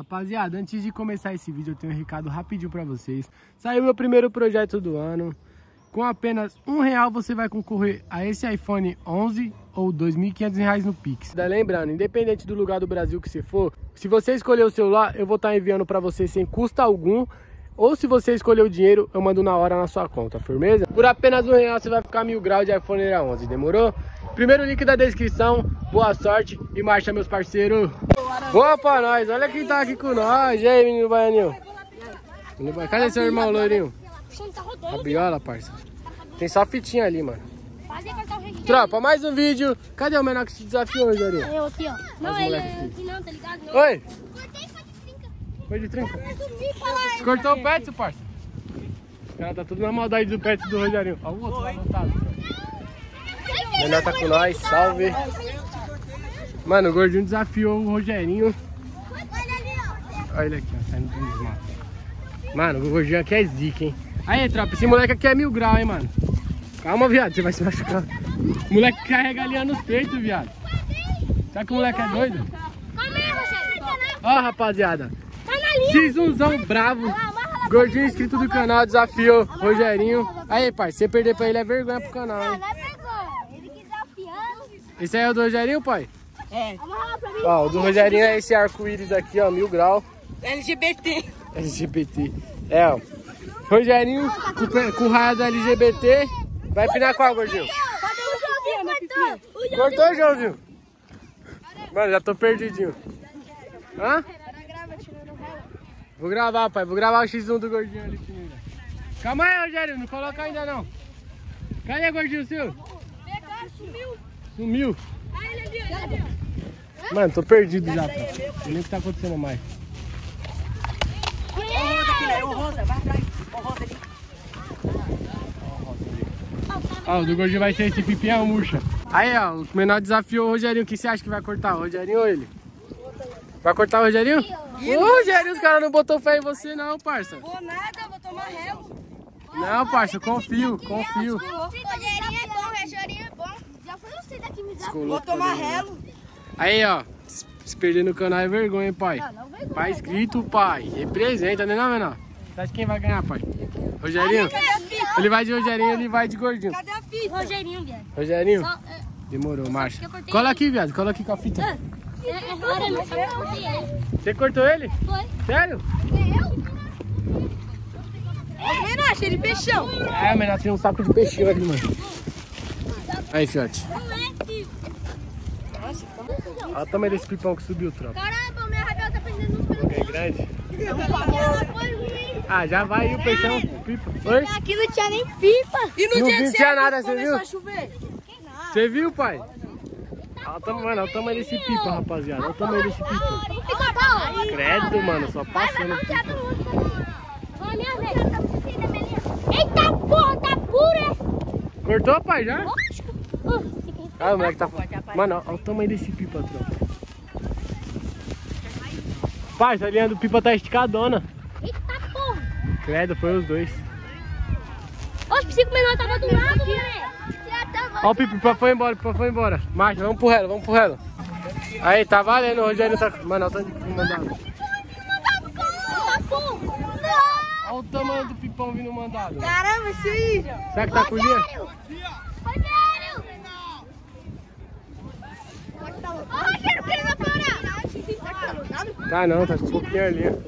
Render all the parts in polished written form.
Rapaziada, antes de começar esse vídeo, eu tenho um recado rapidinho pra vocês. Saiu meu primeiro projeto do ano. Com apenas R$1 você vai concorrer a esse iPhone 11 ou R$2.500 no Pix. Lembrando, independente do lugar do Brasil que você for, se você escolher o celular, eu vou estar enviando pra você sem custo algum. Ou se você escolher o dinheiro, eu mando na hora na sua conta, firmeza? Por apenas R$1 você vai ficar 1000 graus de iPhone era 11, demorou? Primeiro link da descrição, boa sorte e marcha, meus parceiros. Boa pra nós, olha quem tá aqui com nós. E aí, menino baianinho? Cadê seu irmão, loirinho? A biola, parça. Tem só fitinha ali, mano. Tropa, mais um vídeo. Cadê o menor que se desafiou, Rogerinho? Eu aqui, ó. Não, ele aqui não, tá ligado? Oi! Foi de trinca. Você cortou o pet, parça. Os caras tá tudo na maldade do pet do Rogerinho. Ó, o outro lotado. O melhor tá com nós, salve. Mano, o Gordinho desafiou o Rogerinho. Olha ele aqui, ó, saindo do desmato. Mano, o Gordinho aqui é zica, hein. Aí, tropa, esse moleque aqui é 1000 graus, hein, mano. Calma, viado, você vai se machucar. O moleque carrega ali nos peitos, viado. Será que o moleque é doido? Calma aí, Rogerinho. Ó, rapaziada. X1zão bravo, Gordinho inscrito do canal, desafio Rogerinho. Aí, pai, se você perder pra ele é vergonha pro canal, hein? Não, não é vergonha, ele que desafiando. Esse aí é o do Rogerinho, pai? É. Ó, o do Rogerinho é esse arco-íris aqui, ó, 1000 graus. LGBT. LGBT. É, ó. Rogerinho com raia do LGBT. Vai pinar qual, Gordinho? Cortou, Joãozinho? Mano, já tô perdidinho. Hã? Vou gravar, pai. Vou gravar o X1 do Gordinho ali primeiro. Calma aí, Rogério. Não coloca ainda, não. Cadê, Gordinho, seu? Sumiu. Sumiu. Ah, ele ali. Mano, tô perdido já, pai. Não sei nem o que tá acontecendo mais. Olha o Rosa aqui, né? Olha o Rosa. Vai atrás. Olha o Rosa ali. Ó, o do Gordinho vai ser esse pipinha murcha. Aí, ó. O menor desafiou o Rogerinho. O que você acha que vai cortar? O Rogerinho ou ele? Vai cortar o Rogerinho? Rogerinho, os caras não botou fé em você não, parça. Vou nada, vou tomar réu. Não, parça, confio, confio. Rogerinho é bom. Já foi você daqui me dar. Vou tomar réu. Aí, ó, se perder no canal é vergonha, hein, pai. Não, não vergonha, pai inscrito, pai. Representa, né, não, menor? Você acha quem vai ganhar, pai? Rogerinho? Ele vai de Rogerinho, ele vai de Gordinho. Cadê a fita? Rogerinho, viado. Rogerinho? Demorou, marcha. Cola aqui, viado, cola aqui com a fita. Você cortou ele? Foi. Sério? Eu? Menor, cheio de peixão. É, menor, tem um saco de peixinho ali, mano. Aí, fiote. Olha o tamanho desse pipão que subiu, tropa. Caramba, minha rabiola tá prendendo uns peixinhos. É grande. Ah, já vai o peixão. Pipa. Foi? Aqui não tinha nem pipa. E no dia que tinha nada, você viu? Você viu, pai? Olha o tamanho desse pipa, rapaziada. Olha o tamanho desse pipa. Credo, mano, só passando. Eita porra, tá pura. Cortou, pai, já? Ah, o moleque tá. Mano, olha o tamanho desse pipa, tropa. Pai, essa linha do pipa tá esticadona. Eita porra. Credo, foi os dois. Os psicos menores tava do lado, moleque. Ó, o pipa foi embora, o pipa foi embora. Marcha, vamos pro relo, vamos pro relo. Aí, tá valendo, o Rogério tá... Mano, olha o tanto de pipa mandado. Olha o tamanho do pipão vindo mandado. Caramba, isso aí. Será que tá com o dia? Rogério! Ó, Rogério, que ele vai parar. Tá não, tá com um pouquinho ali.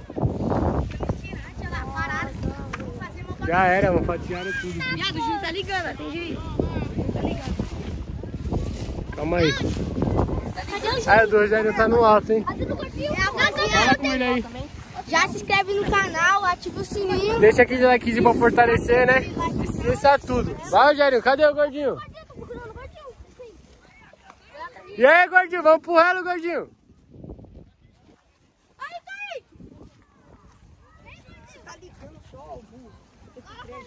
Já era, mano, fatiaram tudo. Viado, o juiz tá ligando, tem juiz. Calma aí. Aí, o do Rogerinho tá no alto, hein? Fala com ele aí. Já se inscreve no canal, ativa o sininho. Deixa aqui de likezinho pra fortalecer, né? Esqueça tudo. Vai, Rogerinho, cadê o Gordinho? E aí, Gordinho, vamos pro relo, Gordinho.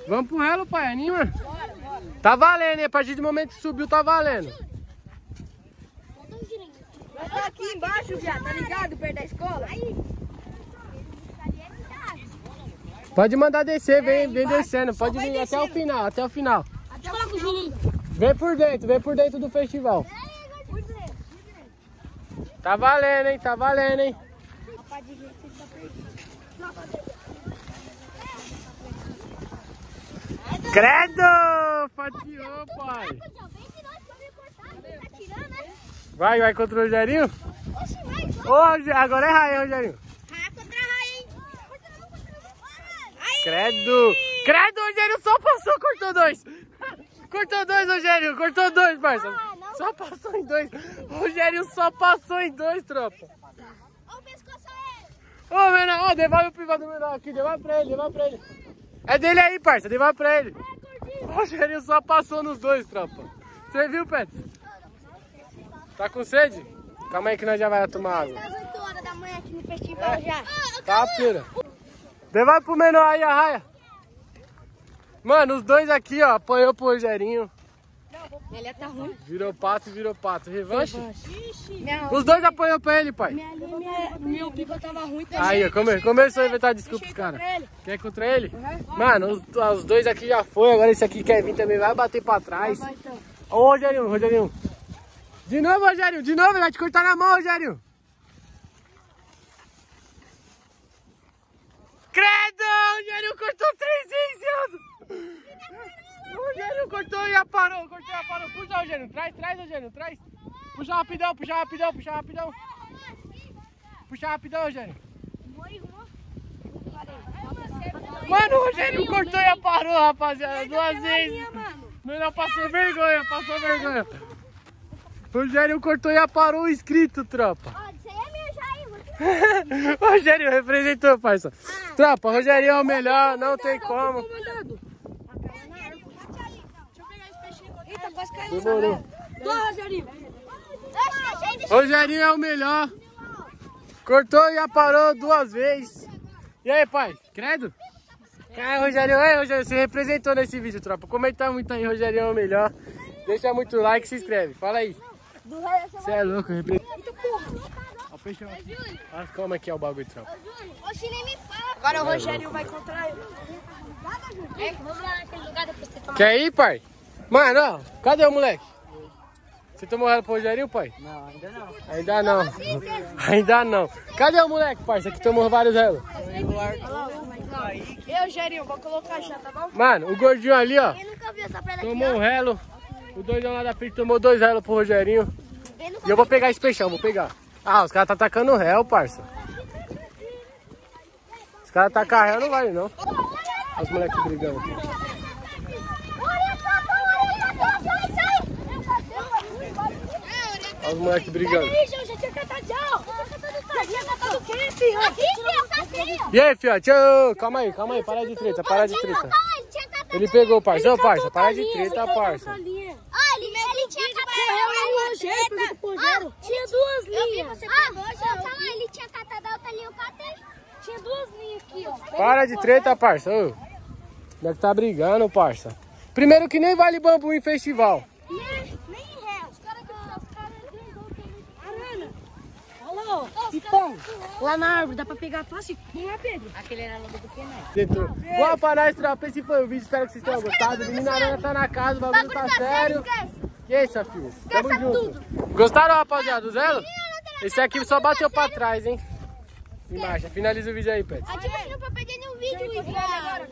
Vamos pro relo, pai, anima. Tá valendo, hein? A partir do momento que subiu, tá valendo. Vai tá aqui embaixo, viado, tá ligado? Perto da escola. Aí. Pode mandar descer, vem descendo. Pode vir até o final, até o final. Vem por dentro do festival. Tá valendo, hein? Tá valendo, hein? Credo! Fatiou, pai! Vai contra o Rogerinho? Oxe, agora é Raia, Rogerinho! Raia contra Raia, hein? Credo! Credo, Rogerinho só passou, cortou dois! Cortou dois, Rogerinho! Cortou dois, parceiro! Só passou em dois! Rogerinho só passou em dois, tropa! Olha o pescoço aí! Ô, menor! Ó, devolve o privado do menor aqui! Devolve pra ele, devolve pra ele! É dele aí, parça, devolve pra ele. O Rogerinho só passou nos dois, tropa. Você viu, Pedro? Tá com sede? Calma aí que nós já vai tomar água. Às 8 horas da manhã aqui no festival já. Tá, pira. Devolve pro menor aí a Raia. Mano, os dois aqui, ó, apanhou pro Rogerinho. Ele tá ruim. Virou pato. Revanche? Os dois apanhou pra ele, pai. Meu bico tava ruim. Aí, ó, começou a inventar desculpas, cara. Quer contra ele? Mano, os dois aqui já foi. Agora esse aqui quer vir também. Vai bater pra trás. Ô, Rogerinho, Rogerinho. De novo, Rogerinho. De novo, ele vai te cortar na mão, Rogerinho. Credo! Rogerinho cortou 3 vezes. O Rogerinho cortou e já parou, cortou e já parou. Puxa, Rogerinho, traz, Rogerinho, traz. Puxa rapidão, puxa rapidão, puxa rapidão. Puxa rapidão, Rogerinho. Mano, o Rogerinho cortou e já parou, rapaziada, 2 vezes. Não, passou vergonha, passou vergonha. O Rogerinho cortou e já parou o inscrito, tropa. Ó, isso aí é meu Jair. O Rogerinho representou, parça. Tropa, o Rogerinho é o melhor, não tem como. Demorou. Rogerinho é o melhor. Cortou e já parou 2 vezes. E aí, pai? Credo? Cara, Rogerinho, é, Rogerinho, você representou nesse vídeo, tropa. Comenta muito aí, Rogerinho é o melhor. Deixa muito like e se inscreve. Fala aí. Você é louco, olha como é que é o bagulho, tropa. Agora o Rogerinho vai contra ele. Vamos lá naquele lugar depois você tomar. Quer ir, pai? Mano, ó, cadê o moleque? Você tomou ela pro Rogerinho, pai? Não, ainda não. Ainda não. Ainda não. Cadê o moleque, parça, que tomou vários elos? Eu, Rogerinho, vou colocar já, tá bom? Mano, o gordinho ali, ó. Eu nunca vi essa pedra aqui. Tomou um relo. O doidão lá da frente tomou 2 relos pro Rogerinho. E eu vou pegar esse peixão, vou pegar. Ah, os caras tá atacando o réu, parça. Os caras atacam réu, não vale, não. Olha os moleques brigando aqui. Olha os moleques brigando. E aí, fio? Calma aí, para de treta, para de treta. Ele pegou, parça, para de treta, parça. Olha, ele tinha catadão. Tinha 2 linhas. Ele tinha catadão, outra linha, eu catei. Tinha 2 linhas aqui, ó. Para de treta, parça. Deve estar brigando, parça. Primeiro que nem vale bambu em festival. Pipão, lá na árvore, dá pra pegar a tosse? Não é, Pedro? Aquele era logo do Penal. Boa pra nós, tropa. Esse foi o vídeo, espero que vocês tenham gostado. O menino Aranha tá na casa, o bagulho tá sério. E é isso, filho. Tamo junto. Gostaram, rapaziada, do Zelo? Esse aqui só bateu pra trás, hein? Embaixo, finaliza o vídeo aí, Pedro. Ativa o sininho pra perder nenhum vídeo, Israel.